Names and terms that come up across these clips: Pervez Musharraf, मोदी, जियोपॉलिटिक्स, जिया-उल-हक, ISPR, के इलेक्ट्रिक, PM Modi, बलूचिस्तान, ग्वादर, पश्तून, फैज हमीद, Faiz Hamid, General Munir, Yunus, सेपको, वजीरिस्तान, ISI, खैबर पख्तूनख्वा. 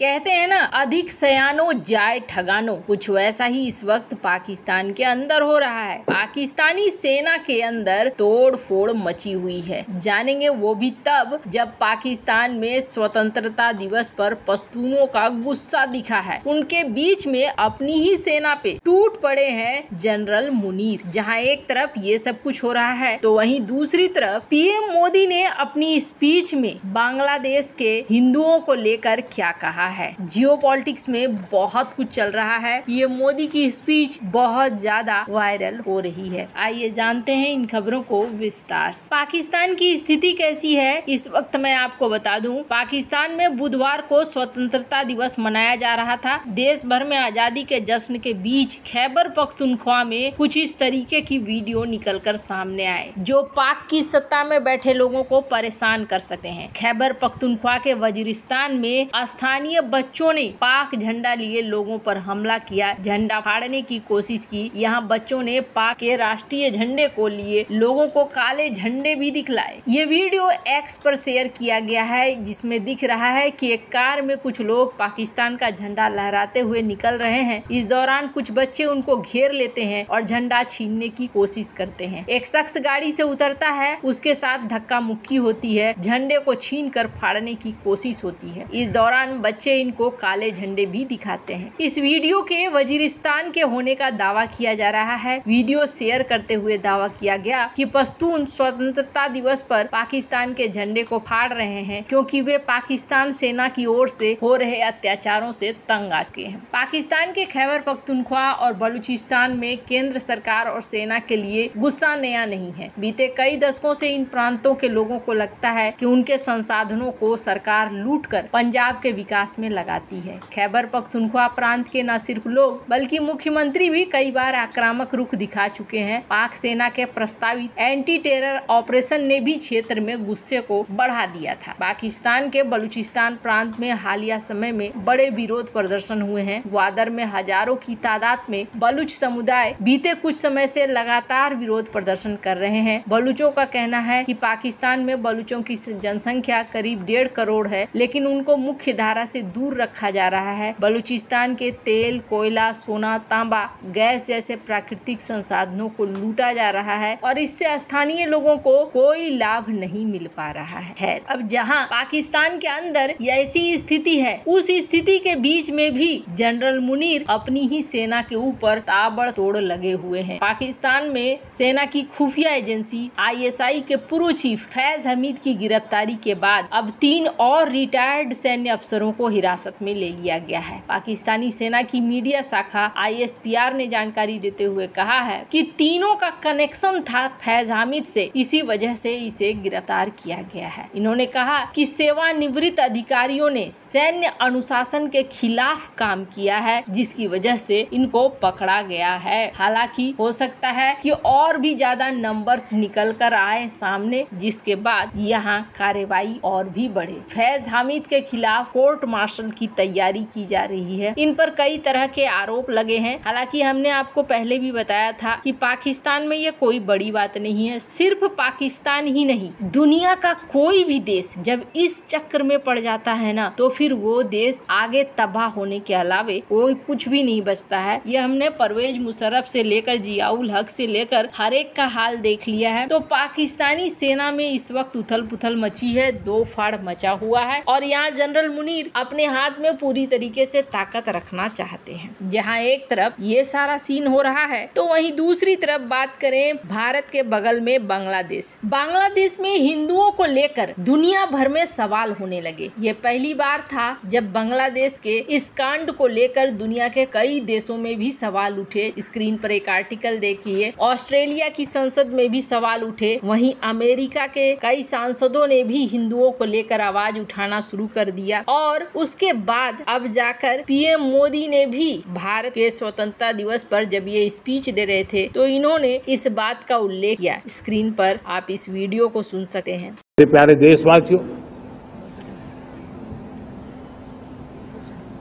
कहते हैं ना, अधिक सयानो जाए ठगानो। कुछ वैसा ही इस वक्त पाकिस्तान के अंदर हो रहा है। पाकिस्तानी सेना के अंदर तोड़ फोड़ मची हुई है। जानेंगे वो भी तब जब पाकिस्तान में स्वतंत्रता दिवस पर पश्तूनों का गुस्सा दिखा है। उनके बीच में अपनी ही सेना पे टूट पड़े हैं जनरल मुनीर। जहां एक तरफ ये सब कुछ हो रहा है तो वहीं दूसरी तरफ पीएम मोदी ने अपनी स्पीच में बांग्लादेश के हिंदुओं को लेकर क्या कहा है। जियोपॉलिटिक्स में बहुत कुछ चल रहा है। ये मोदी की स्पीच बहुत ज्यादा वायरल हो रही है। आइए जानते हैं इन खबरों को विस्तार से। पाकिस्तान की स्थिति कैसी है इस वक्त मैं आपको बता दूं। पाकिस्तान में बुधवार को स्वतंत्रता दिवस मनाया जा रहा था। देश भर में आजादी के जश्न के बीच खैबर पख्तूनख्वा में कुछ इस तरीके की वीडियो निकल कर सामने आए जो पाक की सत्ता में बैठे लोगों को परेशान कर सकते हैं। खैबर पख्तूनख्वा के वजीरिस्तान में स्थानीय बच्चों ने पाक झंडा लिए लोगों पर हमला किया, झंडा फाड़ने की कोशिश की। यहाँ बच्चों ने पाक के राष्ट्रीय झंडे को लिए लोगों को काले झंडे भी दिखलाए। ये वीडियो एक्स पर शेयर किया गया है जिसमें दिख रहा है कि एक कार में कुछ लोग पाकिस्तान का झंडा लहराते हुए निकल रहे हैं। इस दौरान कुछ बच्चे उनको घेर लेते हैं और झंडा छीनने की कोशिश करते हैं। एक शख्स गाड़ी से उतरता है, उसके साथ धक्का मुक्की होती है, झंडे को छीन कर फाड़ने की कोशिश होती है। इस दौरान बच्चे इनको काले झंडे भी दिखाते हैं। इस वीडियो के वजीरिस्तान के होने का दावा किया जा रहा है। वीडियो शेयर करते हुए दावा किया गया कि पश्तून स्वतंत्रता दिवस पर पाकिस्तान के झंडे को फाड़ रहे हैं क्योंकि वे पाकिस्तान सेना की ओर से हो रहे अत्याचारों से तंग आ चुके हैं। पाकिस्तान के खैबर पख्तूनख्वा और बलूचिस्तान में केंद्र सरकार और सेना के लिए गुस्सा नया नहीं है। बीते कई दशकों से इन प्रांतों के लोगों को लगता है कि उनके संसाधनों को सरकार लूट कर पंजाब के विकास में लगाती है। खैबर पख्तूनख्वा प्रांत के न सिर्फ लोग बल्कि मुख्यमंत्री भी कई बार आक्रामक रुख दिखा चुके हैं। पाक सेना के प्रस्तावित एंटी टेरर ऑपरेशन ने भी क्षेत्र में गुस्से को बढ़ा दिया था। पाकिस्तान के बलूचिस्तान प्रांत में हालिया समय में बड़े विरोध प्रदर्शन हुए हैं। ग्वादर में हजारों की तादाद में बलूच समुदाय बीते कुछ समय से लगातार विरोध प्रदर्शन कर रहे हैं। बलूचों का कहना है कि पाकिस्तान में बलूचों की जनसंख्या करीब 1.5 करोड़ है, लेकिन उनको मुख्य धारा से दूर रखा जा रहा है। बलूचिस्तान के तेल, कोयला, सोना, तांबा, गैस जैसे प्राकृतिक संसाधनों को लूटा जा रहा है और इससे स्थानीय लोगों को कोई लाभ नहीं मिल पा रहा है। अब जहां पाकिस्तान के अंदर ऐसी स्थिति है, उस स्थिति के बीच में भी जनरल मुनीर अपनी ही सेना के ऊपर ताबड़तोड़ लगे हुए हैं। पाकिस्तान में सेना की खुफिया एजेंसी ISI के पूर्व चीफ फैज हमीद की गिरफ्तारी के बाद अब 3 और रिटायर्ड सैन्य अफसरों को हिरासत में ले लिया गया है। पाकिस्तानी सेना की मीडिया शाखा ISPR ने जानकारी देते हुए कहा है कि तीनों का कनेक्शन था फैज हामिद से, इसी वजह से इसे गिरफ्तार किया गया है। इन्होंने कहा कि सेवानिवृत्त अधिकारियों ने सैन्य अनुशासन के खिलाफ काम किया है जिसकी वजह से इनको पकड़ा गया है। हालांकि हो सकता है कि और भी ज्यादा नंबर्स निकल कर आए सामने, जिसके बाद यहाँ कार्रवाई और भी बढ़े। फैज हामिद के खिलाफ कोर्ट मार्शल की तैयारी की जा रही है। इन पर कई तरह के आरोप लगे हैं। हालांकि हमने आपको पहले भी बताया था कि पाकिस्तान में ये कोई बड़ी बात नहीं है। सिर्फ पाकिस्तान ही नहीं, दुनिया का कोई भी देश जब इस चक्र में पड़ जाता है ना, तो फिर वो देश आगे तबाह होने के अलावे कोई कुछ भी नहीं बचता है। ये हमने परवेज मुशर्रफ से लेकर जिया-उल-हक से लेकर हर एक का हाल देख लिया है। तो पाकिस्तानी सेना में इस वक्त उथल पुथल मची है, दो फाड़ मचा हुआ है और यहाँ जनरल मुनीर अपने हाथ में पूरी तरीके से ताकत रखना चाहते हैं। जहां एक तरफ ये सारा सीन हो रहा है तो वहीं दूसरी तरफ बात करें भारत के बगल में बांग्लादेश। बांग्लादेश में हिंदुओं को लेकर दुनिया भर में सवाल होने लगे। ये पहली बार था जब बांग्लादेश के इस कांड को लेकर दुनिया के कई देशों में भी सवाल उठे। स्क्रीन पर एक आर्टिकल देखिए। ऑस्ट्रेलिया की संसद में भी सवाल उठे, वहीं अमेरिका के कई सांसदों ने भी हिंदुओं को लेकर आवाज उठाना शुरू कर दिया और उसके बाद अब जाकर पीएम मोदी ने भी भारत के स्वतंत्रता दिवस पर जब ये स्पीच दे रहे थे तो इन्होंने इस बात का उल्लेख किया। स्क्रीन पर आप इस वीडियो को सुन सकते हैं। मेरे प्यारे देशवासियों,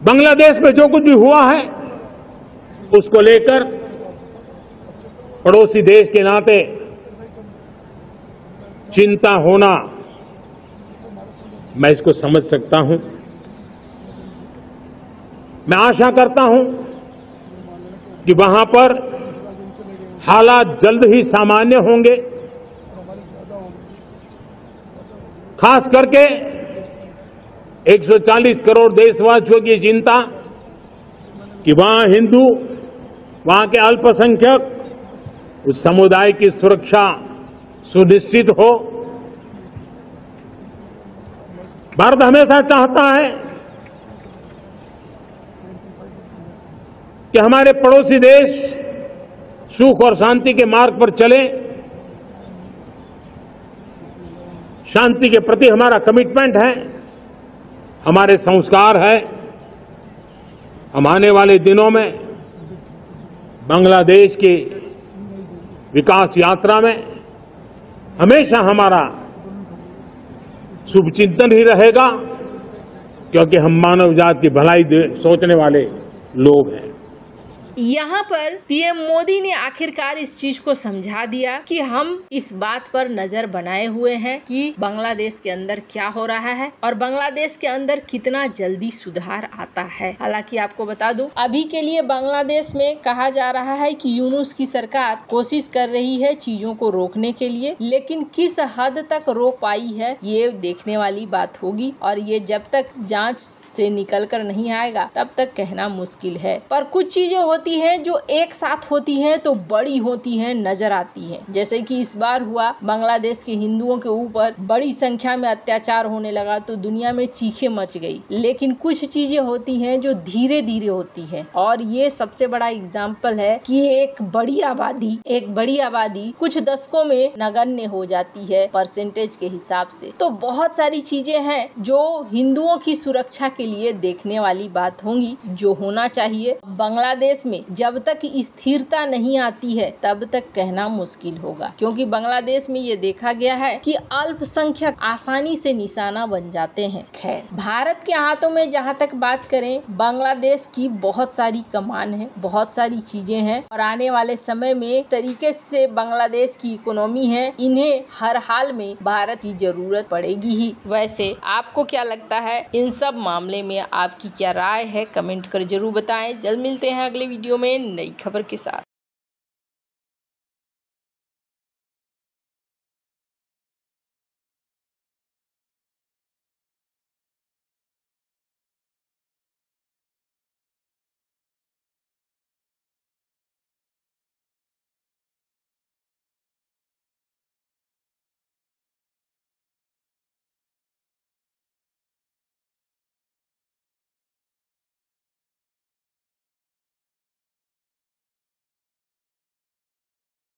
बांग्लादेश में जो कुछ भी हुआ है उसको लेकर पड़ोसी देश के नाते चिंता होना मैं इसको समझ सकता हूं। मैं आशा करता हूं कि वहां पर हालात जल्द ही सामान्य होंगे। खास करके 140 करोड़ देशवासियों की चिंता कि वहां हिंदू, वहां के अल्पसंख्यक, उस समुदाय की सुरक्षा सुनिश्चित हो। भारत हमेशा चाहता है कि हमारे पड़ोसी देश सुख और शांति के मार्ग पर चले। शांति के प्रति हमारा कमिटमेंट है, हमारे संस्कार है। हम आने वाले दिनों में बांग्लादेश की विकास यात्रा में हमेशा हमारा शुभचिंतन ही रहेगा, क्योंकि हम मानव जाति की भलाई सोचने वाले लोग हैं। यहाँ पर पीएम मोदी ने आखिरकार इस चीज को समझा दिया कि हम इस बात पर नजर बनाए हुए हैं कि बांग्लादेश के अंदर क्या हो रहा है और बांग्लादेश के अंदर कितना जल्दी सुधार आता है। हालांकि आपको बता दूं, अभी के लिए बांग्लादेश में कहा जा रहा है कि यूनुस की सरकार कोशिश कर रही है चीजों को रोकने के लिए, लेकिन किस हद तक रोक पाई है ये देखने वाली बात होगी। और ये जब तक जाँच से निकल कर नहीं आएगा तब तक कहना मुश्किल है। पर कुछ चीजें होती है जो एक साथ होती है तो बड़ी होती है, नजर आती है, जैसे कि इस बार हुआ बांग्लादेश के हिंदुओं के ऊपर बड़ी संख्या में अत्याचार होने लगा तो दुनिया में चीखें मच गई। लेकिन कुछ चीजें होती हैं जो धीरे धीरे होती है और ये सबसे बड़ा एग्जाम्पल है कि एक बड़ी आबादी कुछ दशकों में नगण्य हो जाती है परसेंटेज के हिसाब से। तो बहुत सारी चीजें हैं जो हिंदुओं की सुरक्षा के लिए देखने वाली बात होंगी, जो होना चाहिए। बांग्लादेश में जब तक स्थिरता नहीं आती है तब तक कहना मुश्किल होगा, क्योंकि बांग्लादेश में ये देखा गया है कि अल्पसंख्यक आसानी से निशाना बन जाते हैं। खैर, भारत के हाथों में जहाँ तक बात करें, बांग्लादेश की बहुत सारी कमान है, बहुत सारी चीजें हैं और आने वाले समय में तरीके से बांग्लादेश की इकोनॉमी है, इन्हें हर हाल में भारत की जरूरत पड़ेगी ही। वैसे आपको क्या लगता है इन सब मामले में, आपकी क्या राय है? कमेंट कर जरूर बताएं। जल्द मिलते हैं अगले वीडियो में नई खबर के साथ।